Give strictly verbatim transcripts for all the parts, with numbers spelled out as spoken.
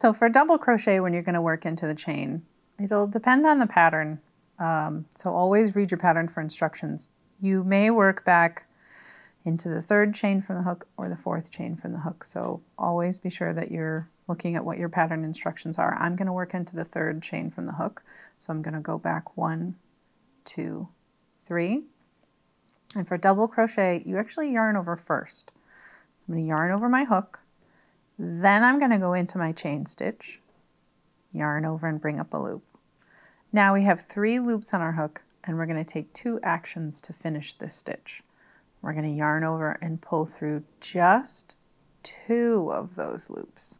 So for double crochet, when you're going to work into the chain, it'll depend on the pattern. Um, so always read your pattern for instructions. You may work back into the third chain from the hook or the fourth chain from the hook. So always be sure that you're looking at what your pattern instructions are. I'm going to work into the third chain from the hook. So I'm going to go back one, two, three. And for double crochet, you actually yarn over first. I'm going to yarn over my hook. Then I'm going to go into my chain stitch, yarn over and bring up a loop. Now we have three loops on our hook, and we're going to take two actions to finish this stitch. We're going to yarn over and pull through just two of those loops.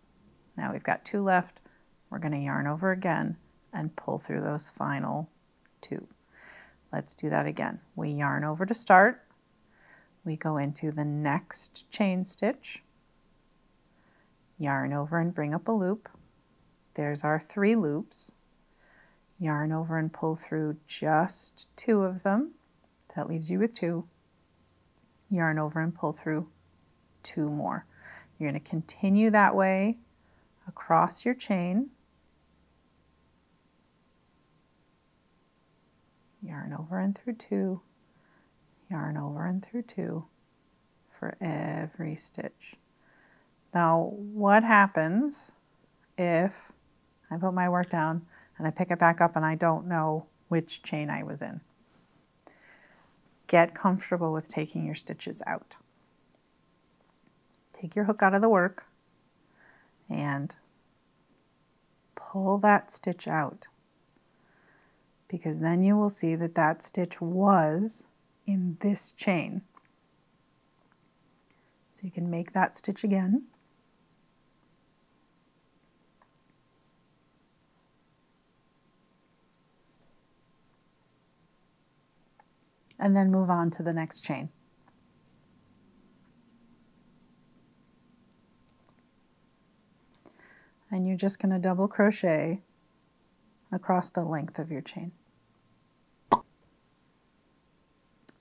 Now we've got two left. We're going to yarn over again and pull through those final two. Let's do that again. We yarn over to start. We go into the next chain stitch, yarn over and bring up a loop. There's our three loops. Yarn over and pull through just two of them. That leaves you with two. Yarn over and pull through two more. You're going to continue that way across your chain. Yarn over and through two. Yarn over and through two for every stitch. Now, what happens if I put my work down and I pick it back up and I don't know which chain I was in? Get comfortable with taking your stitches out. Take your hook out of the work and pull that stitch out, because then you will see that that stitch was in this chain. So you can make that stitch again. And then move on to the next chain. And you're just going to double crochet across the length of your chain.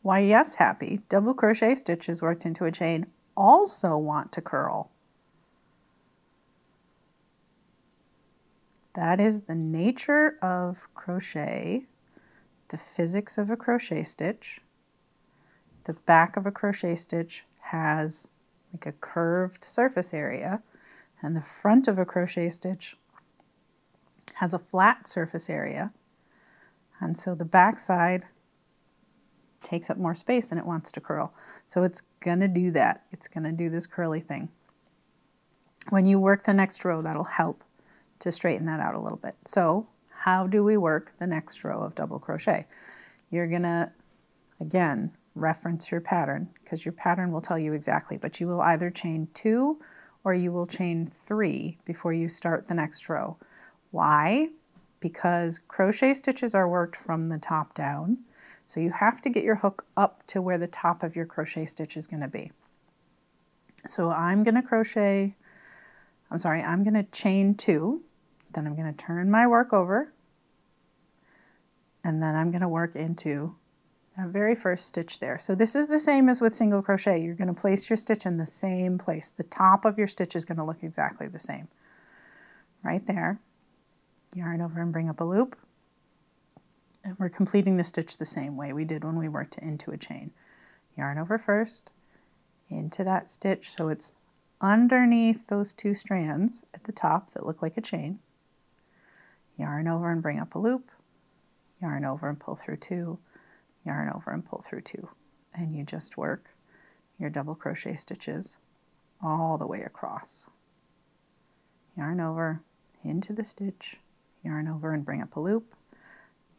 Why, yes, Happy, double crochet stitches worked into a chain also want to curl. That is the nature of crochet. The physics of a crochet stitch. The back of a crochet stitch has like a curved surface area, and the front of a crochet stitch has a flat surface area. And so the back side takes up more space and it wants to curl. So it's gonna do that. It's gonna do this curly thing. When you work the next row, that'll help to straighten that out a little bit. So how do we work the next row of double crochet? You're gonna, again, reference your pattern, because your pattern will tell you exactly, but you will either chain two or you will chain three before you start the next row. Why? Because crochet stitches are worked from the top down, so you have to get your hook up to where the top of your crochet stitch is gonna be. So I'm gonna crochet, I'm sorry, I'm gonna chain two, then I'm going to turn my work over, and then I'm going to work into that very first stitch there. So this is the same as with single crochet. You're going to place your stitch in the same place. The top of your stitch is going to look exactly the same. Right there. Yarn over and bring up a loop. And we're completing the stitch the same way we did when we worked into a chain. Yarn over first, into that stitch, so it's underneath those two strands at the top that look like a chain. Yarn over and bring up a loop, yarn over and pull through two, yarn over and pull through two. And you just work your double crochet stitches all the way across. Yarn over, into the stitch, yarn over and bring up a loop,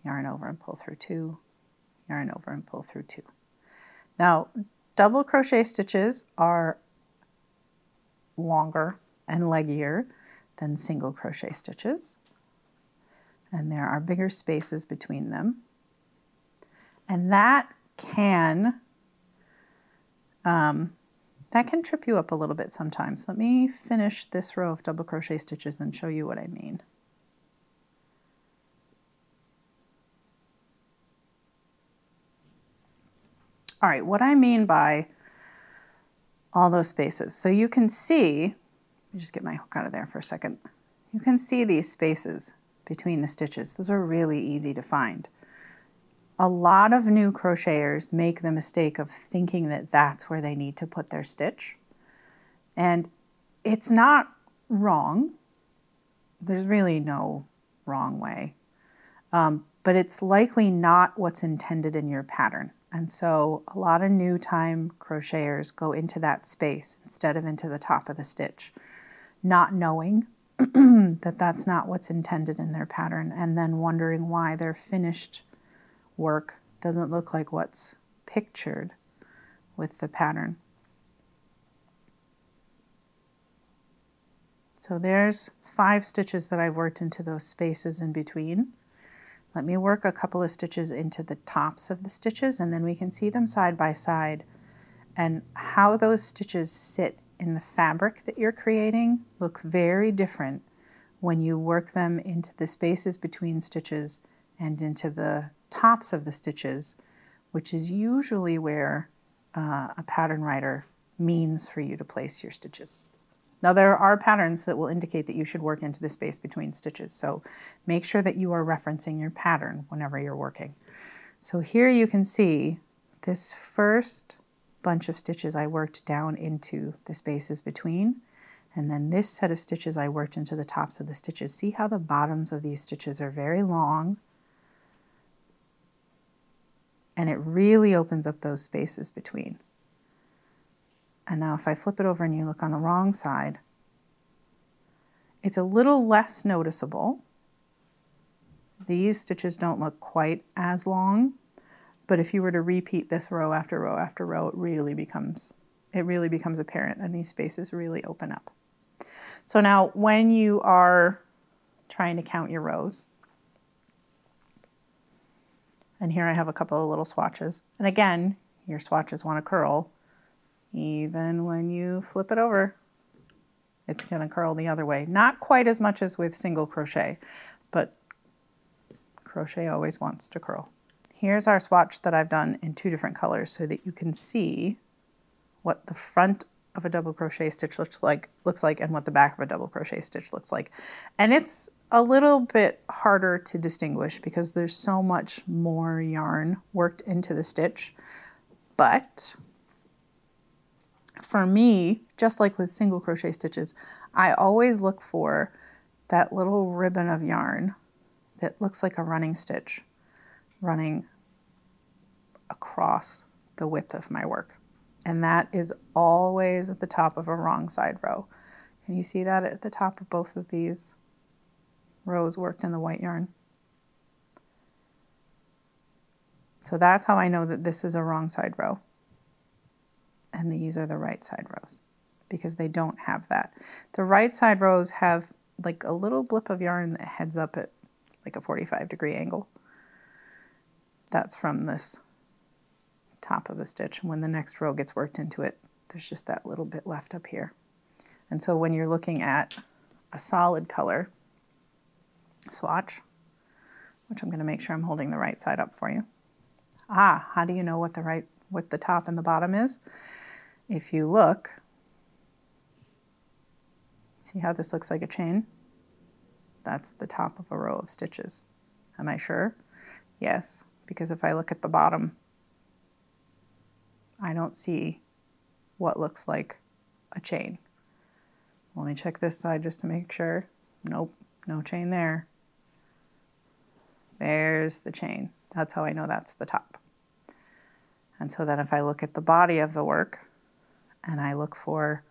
yarn over and pull through two, yarn over and pull through two. Now, double crochet stitches are longer and leggier than single crochet stitches, and there are bigger spaces between them, and that can um, that can trip you up a little bit sometimes. Let me finish this row of double crochet stitches and show you what I mean. All right, what I mean by all those spaces. So you can see, let me just get my hook out of there for a second. You can see these spaces between the stitches. Those are really easy to find. A lot of new crocheters make the mistake of thinking that that's where they need to put their stitch. And it's not wrong. There's really no wrong way. Um, but it's likely not what's intended in your pattern. And so a lot of new time crocheters go into that space instead of into the top of the stitch, not knowing that that's not what's intended in their pattern, and then wondering why their finished work doesn't look like what's pictured with the pattern. So there's five stitches that I've worked into those spaces in between. Let me work a couple of stitches into the tops of the stitches, and then we can see them side by side, and how those stitches sit in the fabric that you're creating look very different when you work them into the spaces between stitches and into the tops of the stitches, which is usually where uh, a pattern writer means for you to place your stitches. Now, there are patterns that will indicate that you should work into the space between stitches, so make sure that you are referencing your pattern whenever you're working. So here you can see this first bunch of stitches I worked down into the spaces between, and then this set of stitches I worked into the tops of the stitches. See how the bottoms of these stitches are very long, and it really opens up those spaces between. And now if I flip it over and you look on the wrong side, it's a little less noticeable. These stitches don't look quite as long, but if you were to repeat this row after row after row, it really becomes, it really becomes apparent, and these spaces really open up. So now when you are trying to count your rows, and here I have a couple of little swatches, and again, your swatches want to curl. Even when you flip it over, it's going to curl the other way. Not quite as much as with single crochet, but crochet always wants to curl. Here's our swatch that I've done in two different colors so that you can see what the front of a double crochet stitch looks like, looks like and what the back of a double crochet stitch looks like. And it's a little bit harder to distinguish because there's so much more yarn worked into the stitch, but for me, just like with single crochet stitches, I always look for that little ribbon of yarn that looks like a running stitch running across the width of my work. And that is always at the top of a wrong side row. Can you see that at the top of both of these rows worked in the white yarn? So that's how I know that this is a wrong side row and these are the right side rows, because they don't have that. The right side rows have like a little blip of yarn that heads up at like a forty-five degree angle. That's from this top of the stitch. And when the next row gets worked into it, there's just that little bit left up here. And so when you're looking at a solid color swatch, which I'm gonna make sure I'm holding the right side up for you. Ah, how do you know what the right, what the top and the bottom is? If you look, see how this looks like a chain? That's the top of a row of stitches. Am I sure? Yes, because if I look at the bottom, I don't see what looks like a chain. Let me check this side just to make sure. Nope, no chain there. There's the chain. That's how I know that's the top. And so then if I look at the body of the work and I look for,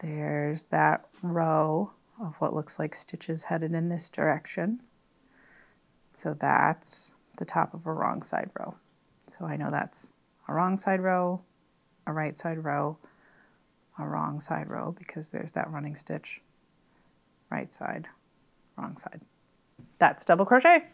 there's that row of what looks like stitches headed in this direction. So that's the top of a wrong side row. So I know that's a wrong side row, a right side row, a wrong side row, because there's that running stitch, right side, wrong side. That's double crochet.